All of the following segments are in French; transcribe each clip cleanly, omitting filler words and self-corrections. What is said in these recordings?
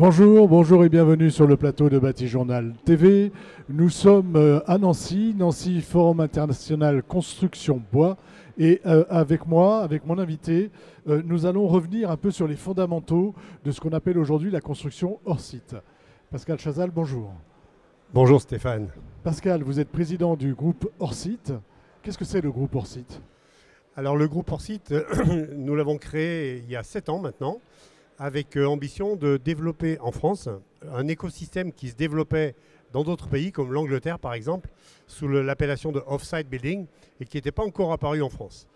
Bonjour, bonjour et bienvenue sur le plateau de Bâti Journal TV. Nous sommes à Nancy, Nancy Forum International Construction Bois. Et avec moi, avec mon invité, nous allons revenir un peu sur les fondamentaux de ce qu'on appelle aujourd'hui la construction hors site. Pascal Chazal, bonjour. Bonjour Stéphane. Pascal, vous êtes président du groupe hors site. Qu'est-ce que c'est le groupe hors site? Alors le groupe hors site, nous l'avons créé il y a 7 ans maintenant, avec ambition de développer en France un écosystème qui se développait dans d'autres pays, comme l'Angleterre par exemple, sous l'appellation de off-site building, et qui n'était pas encore apparu en France.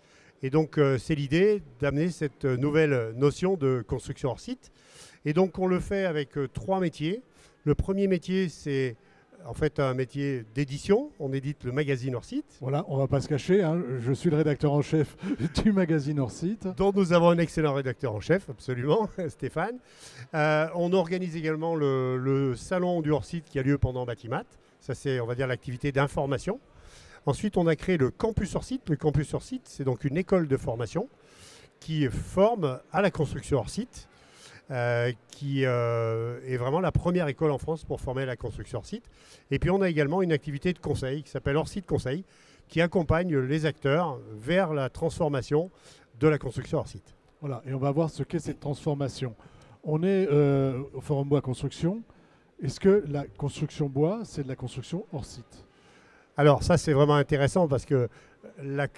Et donc c'est l'idée d'amener cette nouvelle notion de construction hors site. Et donc on le fait avec 3 métiers. Le premier métier, c'est en fait un métier d'édition. On édite le magazine hors site. Voilà, on ne va pas se cacher, hein, je suis le rédacteur en chef du magazine hors site. Dont nous avons un excellent rédacteur en chef, absolument, Stéphane. On organise également le salon du hors site qui a lieu pendant Batimat. Ça, c'est, on va dire, l'activité d'information. Ensuite, on a créé le campus hors site. Le campus hors site, c'est donc une école de formation qui forme à la construction hors site. Qui est vraiment la première école en France pour former à la construction hors site. Et puis on a également une activité de conseil qui s'appelle Hors Site Conseil, qui accompagne les acteurs vers la transformation de la construction hors site. Voilà, et on va voir ce qu'est cette transformation. On est au Forum Bois Construction. Est-ce que la construction bois, c'est de la construction hors site? Alors ça, c'est vraiment intéressant parce que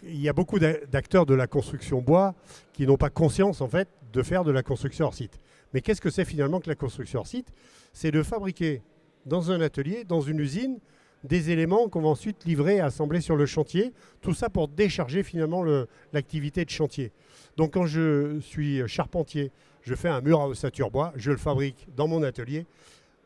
il y a beaucoup d'acteurs de la construction bois qui n'ont pas conscience en fait de faire de la construction hors site. Mais qu'est-ce que c'est finalement que la construction hors site? C'est de fabriquer dans un atelier, dans une usine, des éléments qu'on va ensuite livrer et assembler sur le chantier. Tout ça pour décharger finalement l'activité de chantier. Donc quand je suis charpentier, je fais un mur à ossature bois, je le fabrique dans mon atelier,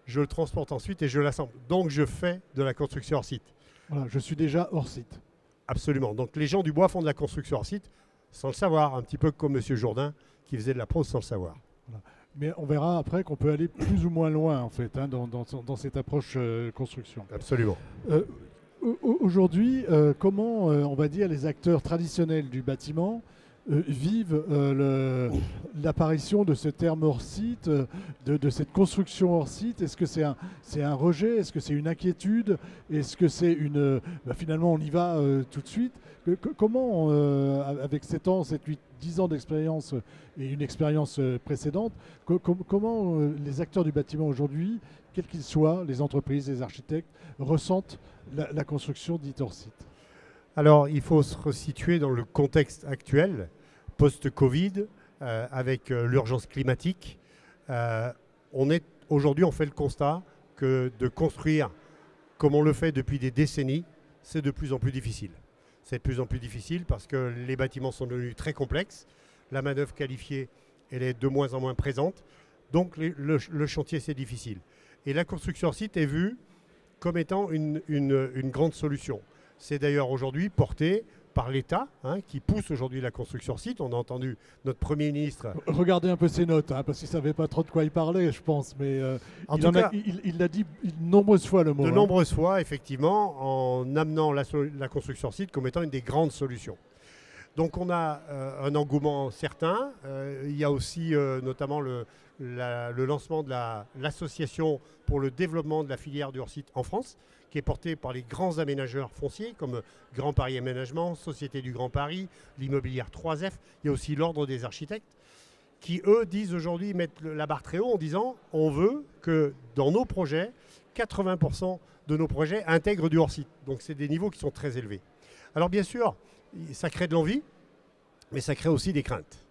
je le transporte ensuite et je l'assemble. Donc je fais de la construction hors site. Voilà, je suis déjà hors site. Absolument. Donc les gens du bois font de la construction hors site sans le savoir, un petit peu comme M. Jourdain qui faisait de la prose sans le savoir. Voilà. Mais on verra après qu'on peut aller plus ou moins loin en fait, hein, dans cette approche construction. Absolument. Aujourd'hui, comment, on va dire, les acteurs traditionnels du bâtiment vivent l'apparition de ce terme hors site, de cette construction hors site? Est-ce que c'est un rejet? Est-ce que c'est une inquiétude? Est-ce que c'est une... Ben finalement, on y va tout de suite. Comment, avec 7 ans, 7, 8, 10 ans d'expérience et une expérience précédente, comment les acteurs du bâtiment aujourd'hui, quels qu'ils soient, les entreprises, les architectes, ressentent la construction dite hors site? Alors, il faut se resituer dans le contexte actuel, post-Covid, avec l'urgence climatique. Aujourd'hui, on fait le constat que de construire comme on le fait depuis des décennies, c'est de plus en plus difficile. C'est de plus en plus difficile parce que les bâtiments sont devenus très complexes. La main-d'œuvre qualifiée, elle est de moins en moins présente. Donc, le chantier, c'est difficile. Et la construction hors site est vue comme étant une grande solution. C'est d'ailleurs aujourd'hui porté par l'État, hein, qui pousse aujourd'hui la construction hors site. On a entendu notre Premier ministre... Regardez un peu ses notes, hein, parce qu'il ne savait pas trop de quoi il parlait, je pense. Mais il l'a dit de nombreuses fois, le mot. De nombreuses fois, effectivement, en amenant la construction hors site comme étant une des grandes solutions. Donc on a un engouement certain. Il y a aussi notamment le lancement de l'association pour le développement de la filière du hors-site en France, qui est portée par les grands aménageurs fonciers comme Grand Paris Aménagement, Société du Grand Paris, l'immobilière 3F. Il y a aussi l'Ordre des architectes qui, eux, disent aujourd'hui, mettent la barre très haut en disant on veut que dans nos projets, 80% de nos projets intègrent du hors-site. Donc c'est des niveaux qui sont très élevés. Alors bien sûr, ça crée de l'envie, mais ça crée aussi des craintes.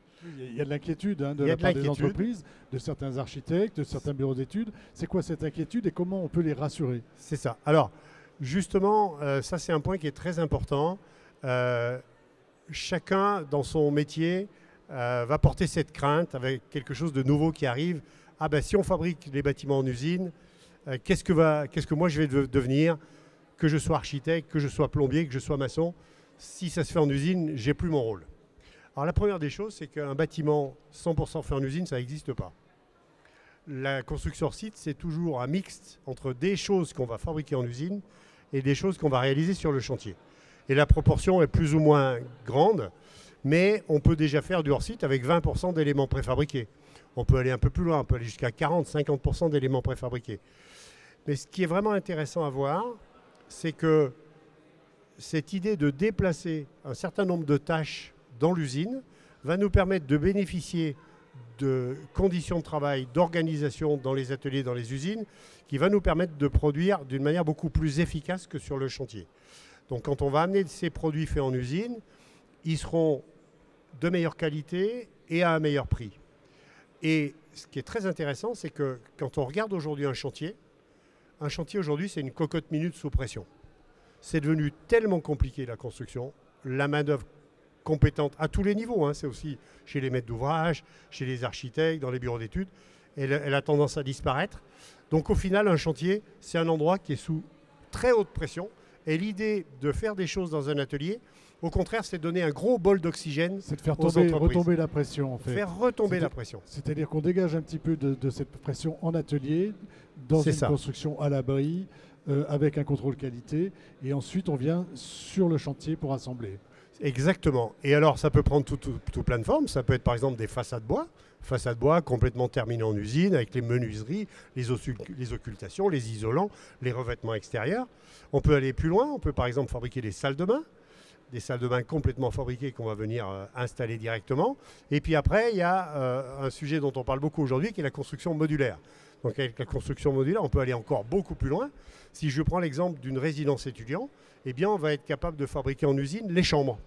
Il y a de l'inquiétude, hein, de la part des entreprises, de certains architectes, de certains bureaux d'études. C'est quoi cette inquiétude et comment on peut les rassurer? C'est ça. Alors, justement, ça c'est un point qui est très important. Chacun dans son métier va porter cette crainte avec quelque chose de nouveau qui arrive. Ah ben, si on fabrique des bâtiments en usine, qu'est-ce que moi je vais devenir? Que je sois architecte, que je sois plombier, que je sois maçon. Si ça se fait en usine, j'ai plus mon rôle. Alors la première des choses, c'est qu'un bâtiment 100% fait en usine, ça n'existe pas. La construction hors site, c'est toujours un mixte entre des choses qu'on va fabriquer en usine et des choses qu'on va réaliser sur le chantier. Et la proportion est plus ou moins grande. mais on peut déjà faire du hors-site avec 20% d'éléments préfabriqués. On peut aller un peu plus loin, on peut aller jusqu'à 40-50% d'éléments préfabriqués. Mais ce qui est vraiment intéressant à voir, c'est que cette idée de déplacer un certain nombre de tâches dans l'usine va nous permettre de bénéficier de conditions de travail, d'organisation dans les ateliers, dans les usines, qui va nous permettre de produire d'une manière beaucoup plus efficace que sur le chantier. Donc quand on va amener ces produits faits en usine, ils seront de meilleure qualité et à un meilleur prix. Et ce qui est très intéressant, c'est que quand on regarde aujourd'hui un chantier aujourd'hui, c'est une cocotte minute sous pression. C'est devenu tellement compliqué la construction, la main-d'œuvre compétente à tous les niveaux, hein, c'est aussi chez les maîtres d'ouvrage, chez les architectes, dans les bureaux d'études, elle a tendance à disparaître. Donc au final, un chantier, c'est un endroit qui est sous très haute pression. Et l'idée de faire des choses dans un atelier, au contraire, c'est donner un gros bol d'oxygène. C'est de faire retomber la pression, en fait. Faire retomber la pression. C'est-à-dire qu'on dégage un petit peu de cette pression en atelier, dans une construction à l'abri, avec un contrôle qualité, et ensuite on vient sur le chantier pour assembler. Exactement. Et alors, ça peut prendre tout plein de formes. Ça peut être par exemple des façades bois. Façades bois complètement terminées en usine avec les menuiseries, les occultations, les isolants, les revêtements extérieurs. On peut aller plus loin. On peut par exemple fabriquer des salles de bain. Des salles de bain complètement fabriquées qu'on va venir installer directement. Et puis après, il y a un sujet dont on parle beaucoup aujourd'hui qui est la construction modulaire. Donc avec la construction modulaire, on peut aller encore beaucoup plus loin. Si je prends l'exemple d'une résidence étudiant, eh bien on va être capable de fabriquer en usine les chambres.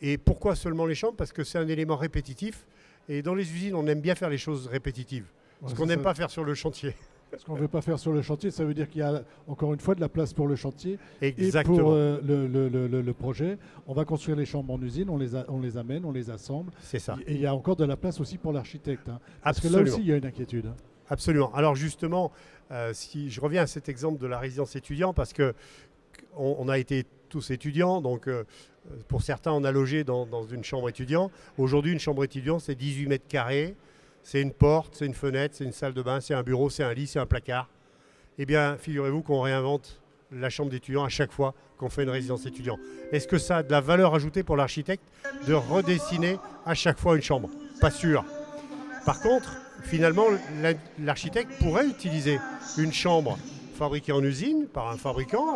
Et pourquoi seulement les chambres? Parce que c'est un élément répétitif. Et dans les usines, on aime bien faire les choses répétitives. Ouais, ce qu'on n'aime pas faire sur le chantier. Ce qu'on ne veut pas faire sur le chantier, ça veut dire qu'il y a encore une fois de la place pour le chantier. Exactement. Et pour le projet. On va construire les chambres en usine, on les amène, on les assemble. C'est ça. Et il y a encore de la place aussi pour l'architecte. Hein, parce que là aussi, il y a une inquiétude. Absolument. Alors justement, si je reviens à cet exemple de la résidence étudiant, parce qu'on a été tous étudiants, donc pour certains, on a logé dans une chambre étudiant. Aujourd'hui, une chambre étudiant, c'est 18 mètres carrés. C'est une porte, c'est une fenêtre, c'est une salle de bain, c'est un bureau, c'est un lit, c'est un placard. Eh bien, figurez-vous qu'on réinvente la chambre d'étudiant à chaque fois qu'on fait une résidence étudiant. Est-ce que ça a de la valeur ajoutée pour l'architecte de redessiner à chaque fois une chambre? Pas sûr. Par contre, finalement, l'architecte pourrait utiliser une chambre fabriquée en usine par un fabricant.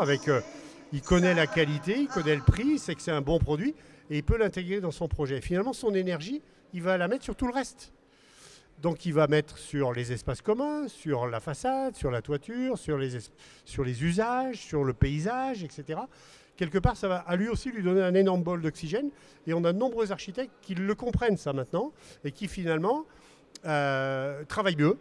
Il connaît la qualité, il connaît le prix, il sait que c'est un bon produit et il peut l'intégrer dans son projet. Finalement, son énergie, il va la mettre sur tout le reste. Donc il va mettre sur les espaces communs, sur la façade, sur la toiture, sur les usages, sur le paysage, etc. Quelque part, ça va à lui aussi lui donner un énorme bol d'oxygène. Et on a de nombreux architectes qui le comprennent ça maintenant et qui finalement travaillent mieux,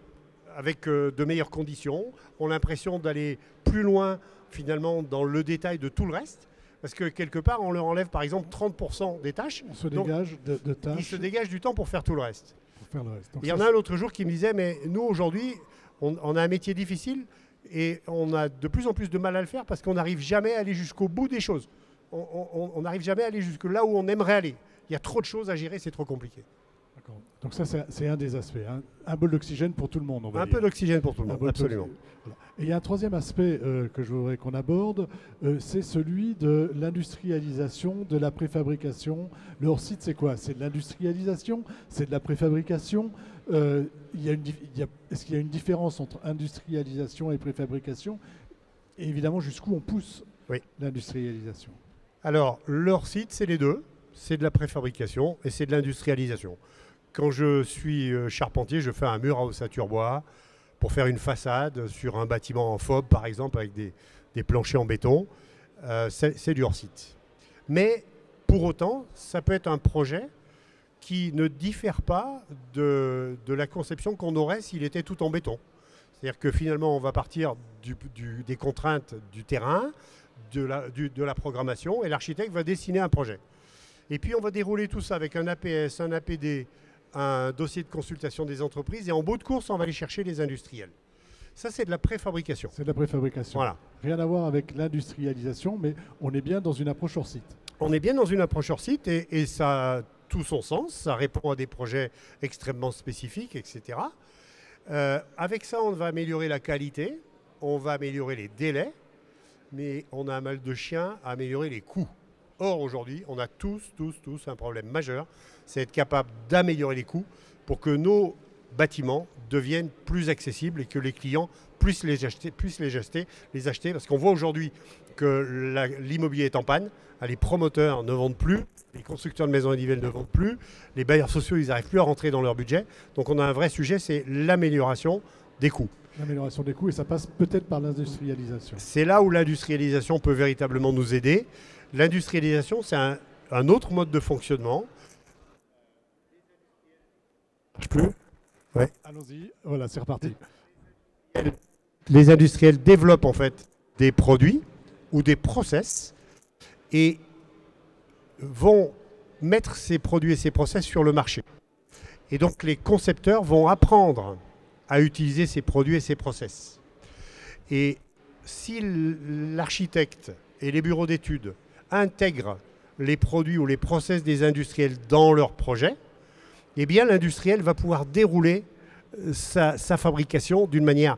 avec de meilleures conditions, ont l'impression d'aller plus loin finalement dans le détail de tout le reste. Parce que quelque part, on leur enlève par exemple 30% des tâches. On se dégage de tâches. Ils se dégagent du temps pour faire tout le reste. Il y en a l'autre jour qui me disait, mais nous aujourd'hui, on a un métier difficile et on a de plus en plus de mal à le faire parce qu'on n'arrive jamais à aller jusqu'au bout des choses. On n'arrive jamais à aller jusque là où on aimerait aller. Il y a trop de choses à gérer, c'est trop compliqué. Donc ça, c'est un des aspects. Hein. Un bol d'oxygène pour tout le monde, on va dire. Un peu d'oxygène pour tout le monde, absolument. Voilà. Et il y a un troisième aspect que je voudrais qu'on aborde, c'est celui de l'industrialisation, de la préfabrication. Le hors-site, c'est quoi? C'est de l'industrialisation? C'est de la préfabrication? Est-ce qu'il y a une différence entre industrialisation et préfabrication? Et évidemment, jusqu'où on pousse l'industrialisation? Alors, le hors-site, c'est les deux. C'est de la préfabrication et c'est de l'industrialisation. Quand je suis charpentier, je fais un mur à ossature bois pour faire une façade sur un bâtiment en FOB, par exemple, avec des planchers en béton. C'est du hors-site. Mais pour autant, ça peut être un projet qui ne diffère pas de la conception qu'on aurait s'il était tout en béton. C'est-à-dire que finalement, on va partir des contraintes du terrain, de la programmation, et l'architecte va dessiner un projet. Et puis, on va dérouler tout ça avec un APS, un APD, un dossier de consultation des entreprises. Et en bout de course, on va aller chercher les industriels. Ça, c'est de la préfabrication. C'est de la préfabrication. Voilà. Rien à voir avec l'industrialisation, mais on est bien dans une approche hors site. On est bien dans une approche hors site et ça a tout son sens. Ça répond à des projets extrêmement spécifiques, etc. Avec ça, on va améliorer la qualité, on va améliorer les délais, mais on a un mal de chien à améliorer les coûts. Or, aujourd'hui, on a tous un problème majeur, c'est être capable d'améliorer les coûts pour que nos bâtiments deviennent plus accessibles et que les clients puissent les acheter. Parce qu'on voit aujourd'hui que l'immobilier est en panne, les promoteurs ne vendent plus, les constructeurs de maisons individuelles ne vendent plus, les bailleurs sociaux, ils n'arrivent plus à rentrer dans leur budget. Donc on a un vrai sujet, c'est l'amélioration des coûts. L'amélioration des coûts, et ça passe peut-être par l'industrialisation. C'est là où l'industrialisation peut véritablement nous aider. L'industrialisation, c'est un autre mode de fonctionnement. Allons-y, voilà, c'est reparti. Les industriels développent en fait des produits ou des process et vont mettre ces produits et ces process sur le marché. Et donc les concepteurs vont apprendre à utiliser ces produits et ces process. Et si l'architecte et les bureaux d'études intègrent les produits ou les process des industriels dans leur projet, eh bien l'industriel va pouvoir dérouler sa fabrication d'une manière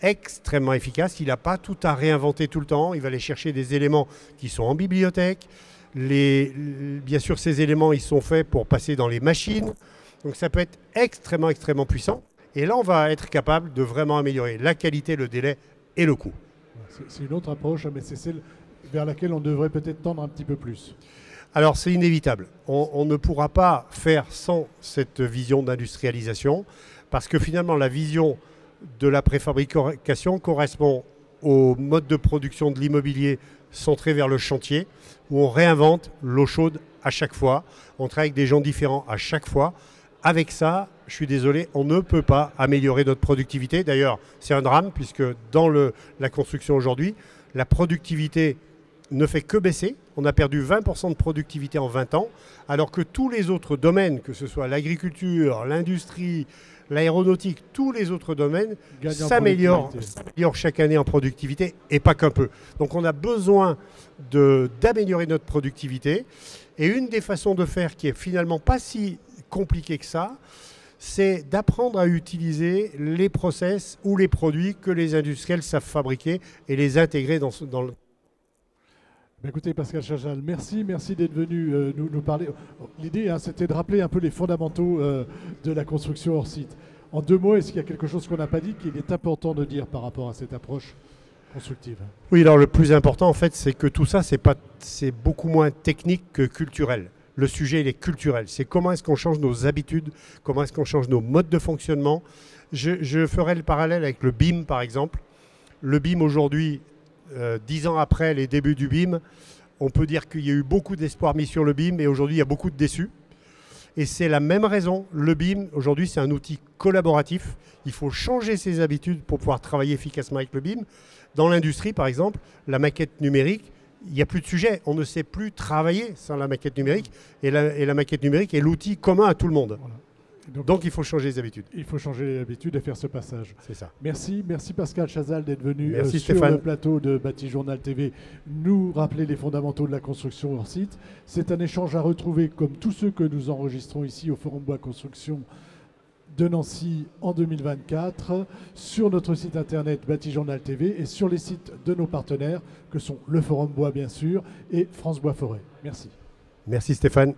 extrêmement efficace. Il n'a pas tout à réinventer tout le temps. Il va aller chercher des éléments qui sont en bibliothèque. Bien sûr, ces éléments, ils sont faits pour passer dans les machines. Donc ça peut être extrêmement puissant. Et là, on va être capable de vraiment améliorer la qualité, le délai et le coût. C'est une autre approche, mais c'est celle vers laquelle on devrait peut-être tendre un petit peu plus. Alors c'est inévitable, on ne pourra pas faire sans cette vision d'industrialisation, parce que finalement la vision de la préfabrication correspond au mode de production de l'immobilier centré vers le chantier, où on réinvente l'eau chaude à chaque fois, on travaille avec des gens différents à chaque fois. Avec ça, je suis désolé, on ne peut pas améliorer notre productivité. D'ailleurs, c'est un drame, puisque dans la construction aujourd'hui, la productivité ne fait que baisser. On a perdu 20% de productivité en 20 ans, alors que tous les autres domaines, que ce soit l'agriculture, l'industrie, l'aéronautique, tous les autres domaines s'améliorent chaque année en productivité, et pas qu'un peu. Donc on a besoin d'améliorer notre productivité. Et une des façons de faire qui est finalement pas si compliquée que ça, c'est d'apprendre à utiliser les process ou les produits que les industriels savent fabriquer et les intégrer dans le... Écoutez, Pascal Chazal, merci d'être venu nous parler. L'idée, hein, c'était de rappeler un peu les fondamentaux de la construction hors site. En deux mots, est-ce qu'il y a quelque chose qu'on n'a pas dit qu'il est important de dire par rapport à cette approche constructive? Oui, alors le plus important, en fait, c'est que tout ça, c'est beaucoup moins technique que culturel. Le sujet, il est culturel. C'est comment est-ce qu'on change nos habitudes, comment est-ce qu'on change nos modes de fonctionnement. Je ferai le parallèle avec le BIM, par exemple. Le BIM, aujourd'hui, 10 ans après les débuts du BIM, on peut dire qu'il y a eu beaucoup d'espoir mis sur le BIM et aujourd'hui il y a beaucoup de déçus. Et c'est la même raison, le BIM aujourd'hui c'est un outil collaboratif, il faut changer ses habitudes pour pouvoir travailler efficacement avec le BIM. Dans l'industrie par exemple, la maquette numérique, il n'y a plus de sujet, on ne sait plus travailler sans la maquette numérique et la maquette numérique est l'outil commun à tout le monde. Voilà. Donc il faut changer les habitudes. Il faut changer les habitudes et faire ce passage. C'est ça. Merci Pascal Chazal d'être venu sur Stéphane. Le plateau de Bâti Journal TV nous rappeler les fondamentaux de la construction hors site. C'est un échange à retrouver comme tous ceux que nous enregistrons ici au Forum Bois Construction de Nancy en 2024 sur notre site internet Bâti Journal TV et sur les sites de nos partenaires que sont le Forum Bois bien sûr et France Bois Forêt. Merci. Merci Stéphane.